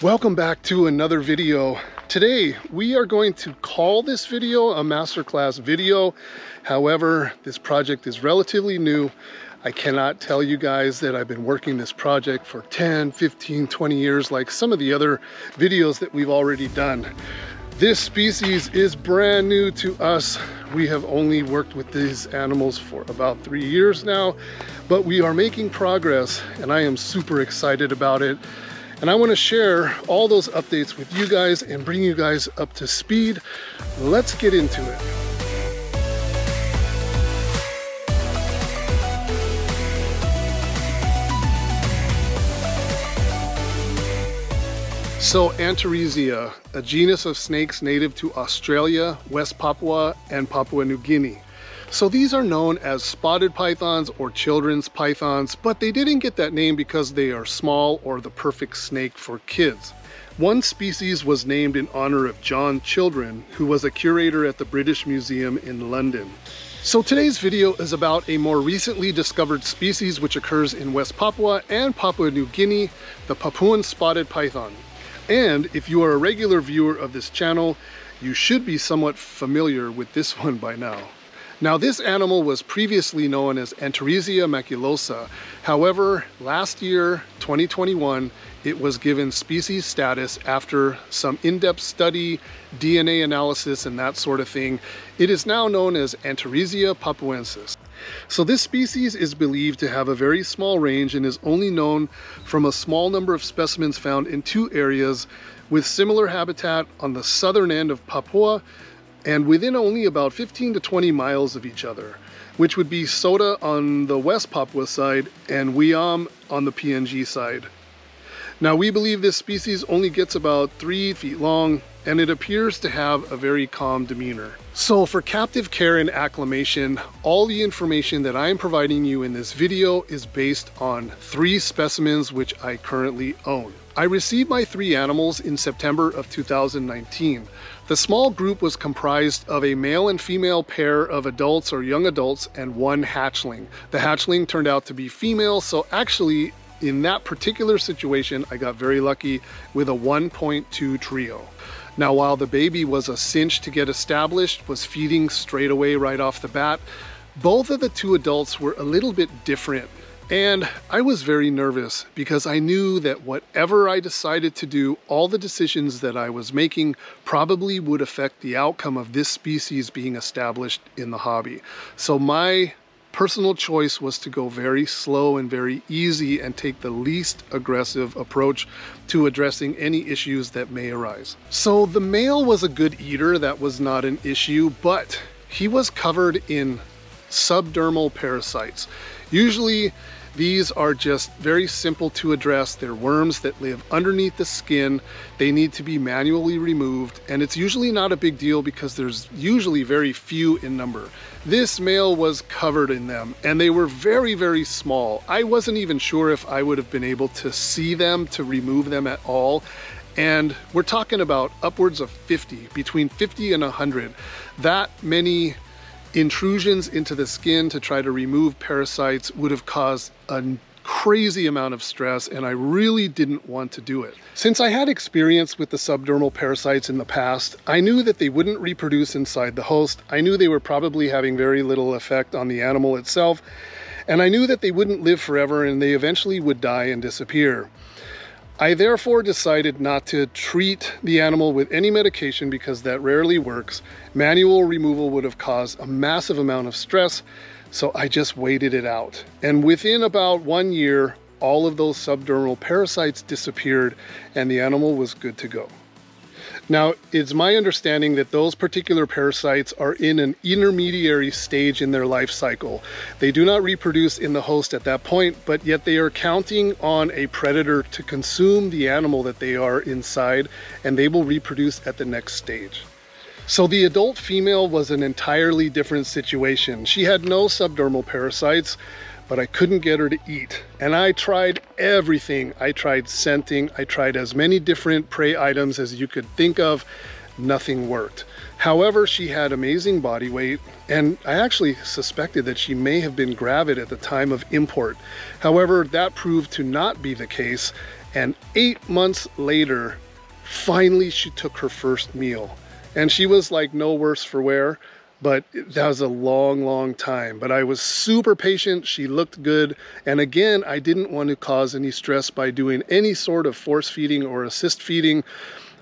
Welcome back to another video. Today we are going to call this video a masterclass video. However, this project is relatively new. I cannot tell you guys that I've been working this project for 10, 15, 20 years like some of the other videos that we've already done. This species is brand new to us. We have only worked with these animals for about 3 years now, but we are making progress and I am super excited about it. And I want to share all those updates with you guys and bring you guys up to speed. Let's get into it. So Antaresia, a genus of snakes native to Australia, West Papua, and Papua New Guinea. So these are known as spotted pythons or children's pythons, but they didn't get that name because they are small or the perfect snake for kids. One species was named in honor of John Children, who was a curator at the British Museum in London. So today's video is about a more recently discovered species which occurs in West Papua and Papua New Guinea, the Papuan spotted python. And if you are a regular viewer of this channel, you should be somewhat familiar with this one by now. Now, this animal was previously known as Antaresia maculosa. However, last year, 2021, it was given species status after some in-depth study, DNA analysis, and that sort of thing. It is now known as Antaresia papuensis. So this species is believed to have a very small range and is only known from a small number of specimens found in two areas with similar habitat on the southern end of Papua, and within only about 15 to 20 miles of each other, which would be Sota on the West Papua side and Wiam on the PNG side. Now, we believe this species only gets about 3 feet long, and it appears to have a very calm demeanor. So for captive care and acclimation, all the information that I am providing you in this video is based on 3 specimens which I currently own. I received my 3 animals in September of 2019. The small group was comprised of a male and female pair of adults or young adults and 1 hatchling. The hatchling turned out to be female, so actually in that particular situation, I got very lucky with a 1.2 trio. Now, while the baby was a cinch to get established, was feeding straight away right off the bat, both of the 2 adults were a little bit different. And I was very nervous because I knew that whatever I decided to do, all the decisions that I was making probably would affect the outcome of this species being established in the hobby. So my personal choice was to go very slow and very easy and take the least aggressive approach to addressing any issues that may arise. So the male was a good eater, that was not an issue, but he was covered in subdermal parasites. Usually these are just very simple to address. They're worms that live underneath the skin. They need to be manually removed, and it's usually not a big deal because there's usually very few in number. This male was covered in them, and they were very, very small. I wasn't even sure if I would have been able to see them to remove them at all. And we're talking about upwards of 50, between 50 and 100. That many intrusions into the skin to try to remove parasites would have caused a crazy amount of stress, and I really didn't want to do it. Since I had experience with the subdermal parasites in the past, I knew that they wouldn't reproduce inside the host. I knew they were probably having very little effect on the animal itself, and I knew that they wouldn't live forever and they eventually would die and disappear. I therefore decided not to treat the animal with any medication because that rarely works. Manual removal would have caused a massive amount of stress, so I just waited it out. And within about 1 year, all of those subdermal parasites disappeared and the animal was good to go. Now, it's my understanding that those particular parasites are in an intermediary stage in their life cycle. They do not reproduce in the host at that point, but yet they are counting on a predator to consume the animal that they are inside, and they will reproduce at the next stage. So the adult female was an entirely different situation. She had no subdermal parasites, but I couldn't get her to eat. And I tried everything. I tried scenting, I tried as many different prey items as you could think of, nothing worked. However, she had amazing body weight, and I actually suspected that she may have been gravid at the time of import. However, that proved to not be the case, And 8 months later, finally she took her first meal. And she was like no worse for wear, but that was a long, long time. But I was super patient, she looked good. And again, I didn't want to cause any stress by doing any sort of force feeding or assist feeding.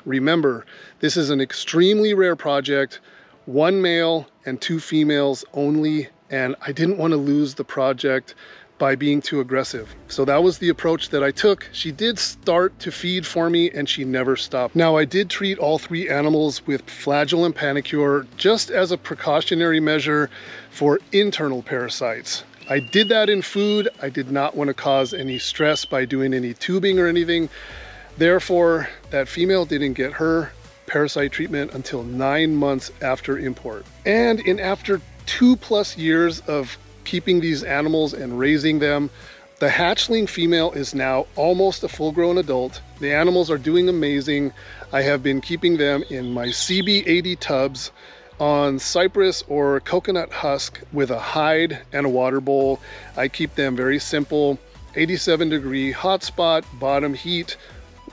Remember, this is an extremely rare project, 1 male and 2 females only. And I didn't want to lose the project by being too aggressive. So that was the approach that I took. She did start to feed for me and she never stopped. Now I did treat all 3 animals with Flagyl and Panacur just as a precautionary measure for internal parasites. I did that in food. I did not want to cause any stress by doing any tubing or anything. Therefore, that female didn't get her parasite treatment until 9 months after import. And in after 2+ years of keeping these animals and raising them, the hatchling female is now almost a full-grown adult. The animals are doing amazing. I have been keeping them in my CB80 tubs on cypress or coconut husk with a hide and a water bowl. I keep them very simple, 87-degree hot spot, bottom heat,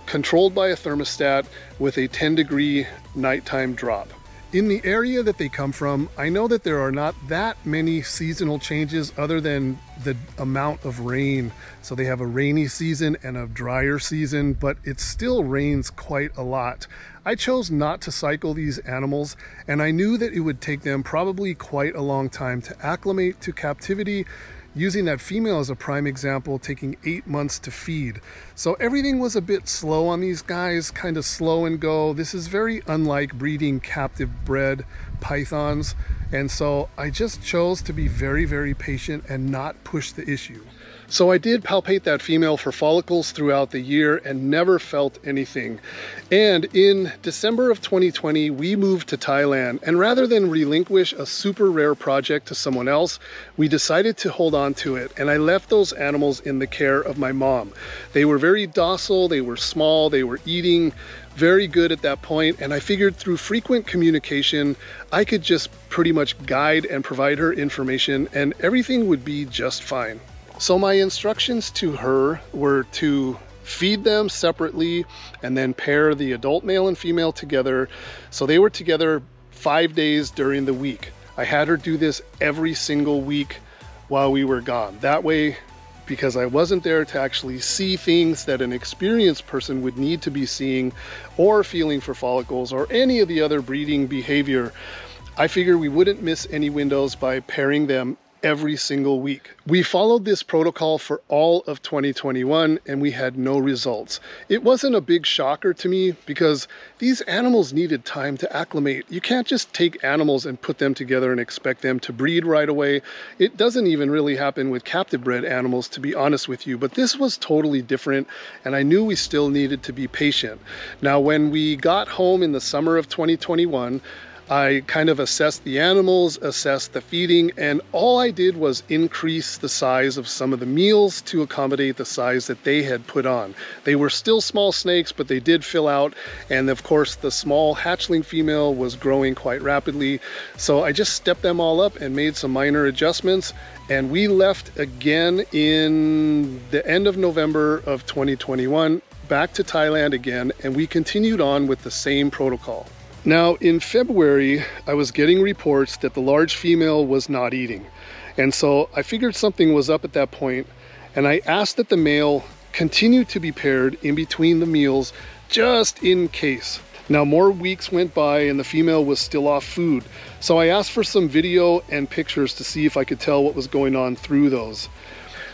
controlled by a thermostat with a 10-degree nighttime drop. In the area that they come from, I know that there are not that many seasonal changes other than the amount of rain. So they have a rainy season and a drier season, but it still rains quite a lot. I chose not to cycle these animals, and I knew that it would take them probably quite a long time to acclimate to captivity, using that female as a prime example, taking 8 months to feed. So everything was a bit slow on these guys, kind of slow and go. This is very unlike breeding captive bred pythons. And so I just chose to be very, very patient and not push the issue. So I did palpate that female for follicles throughout the year and never felt anything. And in December of 2020, we moved to Thailand. And rather than relinquish a super rare project to someone else, we decided to hold on to it. And I left those animals in the care of my mom. They were very docile, they were small, they were eating, very good at that point. And I figured through frequent communication, I could just pretty much guide and provide her information and everything would be just fine. So my instructions to her were to feed them separately and then pair the adult male and female together. So they were together 5 days during the week. I had her do this every single week while we were gone. That way, because I wasn't there to actually see things that an experienced person would need to be seeing or feeling for follicles or any of the other breeding behavior, I figure we wouldn't miss any windows by pairing them every single week. We followed this protocol for all of 2021 and we had no results. It wasn't a big shocker to me because these animals needed time to acclimate. You can't just take animals and put them together and expect them to breed right away. It doesn't even really happen with captive bred animals, to be honest with you, but this was totally different and I knew we still needed to be patient. Now, when we got home in the summer of 2021, I kind of assessed the animals, assessed the feeding, and all I did was increase the size of some of the meals to accommodate the size that they had put on. They were still small snakes, but they did fill out. And of course, the small hatchling female was growing quite rapidly. So I just stepped them all up and made some minor adjustments. And we left again in the end of November of 2021, back to Thailand again, and we continued on with the same protocol. Now in February, I was getting reports that the large female was not eating. And so I figured something was up at that point, and I asked that the male continue to be paired in between the meals just in case. Now more weeks went by and the female was still off food. So I asked for some video and pictures to see if I could tell what was going on through those.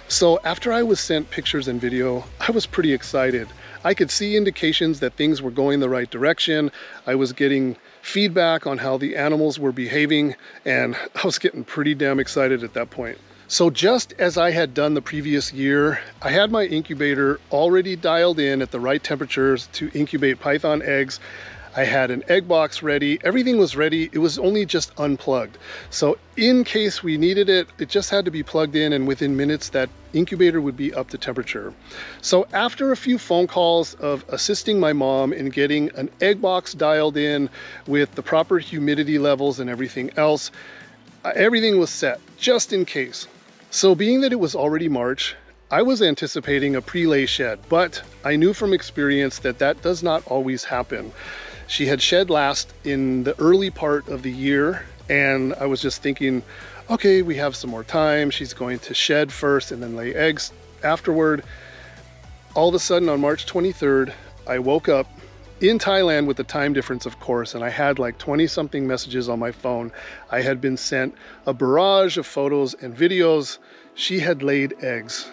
So after I was sent pictures and video, I was pretty excited. I could see indications that things were going the right direction. I was getting feedback on how the animals were behaving, and I was getting pretty damn excited at that point. So just as I had done the previous year, I had my incubator already dialed in at the right temperatures to incubate python eggs. I had an egg box ready, everything was ready, it was only just unplugged. So in case we needed it, it just had to be plugged in, and within minutes that incubator would be up to temperature. So after a few phone calls of assisting my mom in getting an egg box dialed in with the proper humidity levels and everything else, everything was set just in case. So being that it was already March, I was anticipating a prelay shed, but I knew from experience that that does not always happen. She had shed last in the early part of the year, and I was just thinking, okay, we have some more time. She's going to shed first and then lay eggs afterward. All of a sudden on March 23rd, I woke up in Thailand with the time difference, of course, and I had like 20 something messages on my phone. I had been sent a barrage of photos and videos. She had laid eggs.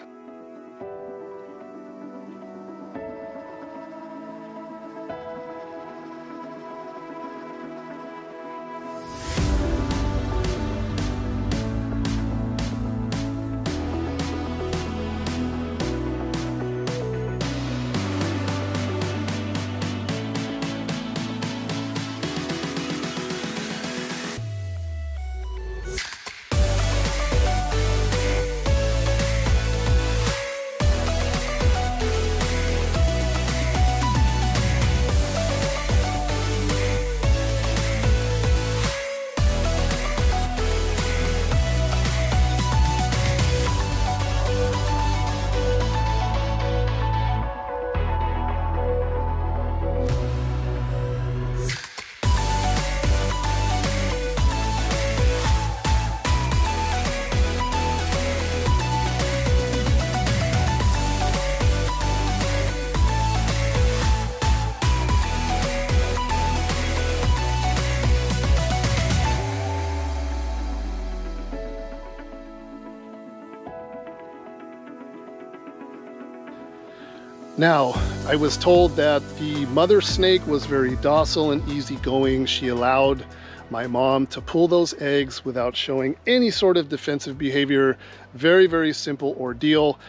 Now, I was told that the mother snake was very docile and easygoing. She allowed my mom to pull those eggs without showing any sort of defensive behavior. Very, very simple ordeal.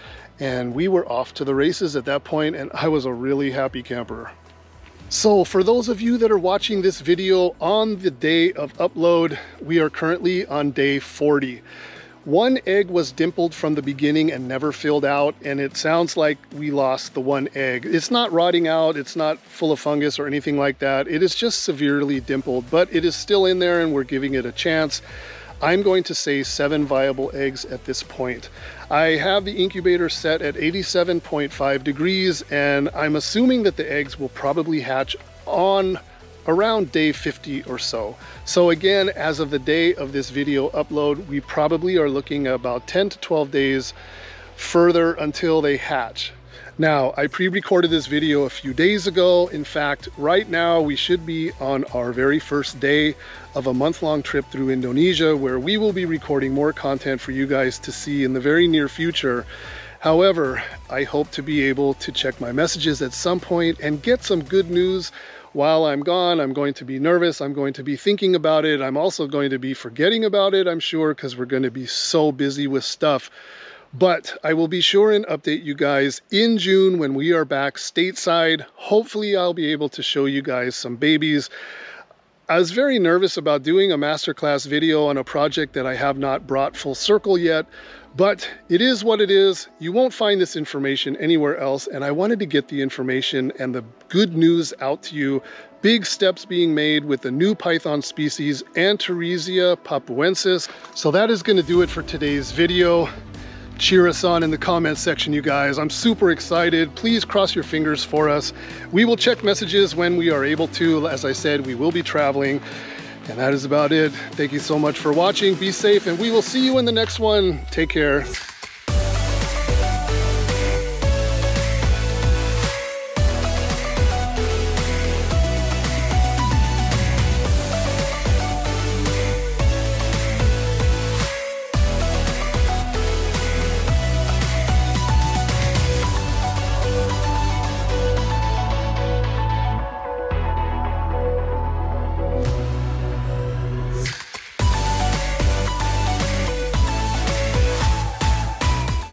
And we were off to the races at that point, and I was a really happy camper. So for those of you that are watching this video on the day of upload, we are currently on day 40. One egg was dimpled from the beginning and never filled out, and it sounds like we lost the one egg. It's not rotting out, it's not full of fungus or anything like that. It is just severely dimpled, but it is still in there and we're giving it a chance. I'm going to say 7 viable eggs at this point. I have the incubator set at 87.5 degrees, and I'm assuming that the eggs will probably hatch on around day 50 or so. So again, as of the day of this video upload, we probably are looking at about 10 to 12 days further until they hatch. Now, I pre-recorded this video a few days ago. In fact, right now we should be on our very first day of a month-long trip through Indonesia, where we will be recording more content for you guys to see in the very near future. However, I hope to be able to check my messages at some point and get some good news. While I'm gone, I'm going to be nervous, I'm going to be thinking about it, I'm also going to be forgetting about it, I'm sure, because we're going to be so busy with stuff. But I will be sure and update you guys in June when we are back stateside. Hopefully I'll be able to show you guys some babies. I was very nervous about doing a masterclass video on a project that I have not brought full circle yet, but it is what it is. You won't find this information anywhere else, and I wanted to get the information and the good news out to you. Big steps being made with the new python species, Antaresia papuensis. So that is gonna do it for today's video. Cheer us on in the comments section, you guys. I'm super excited. Please cross your fingers for us. We will check messages when we are able to. As I said, we will be traveling. And that is about it. Thank you so much for watching. Be safe, and we will see you in the next one. Take care.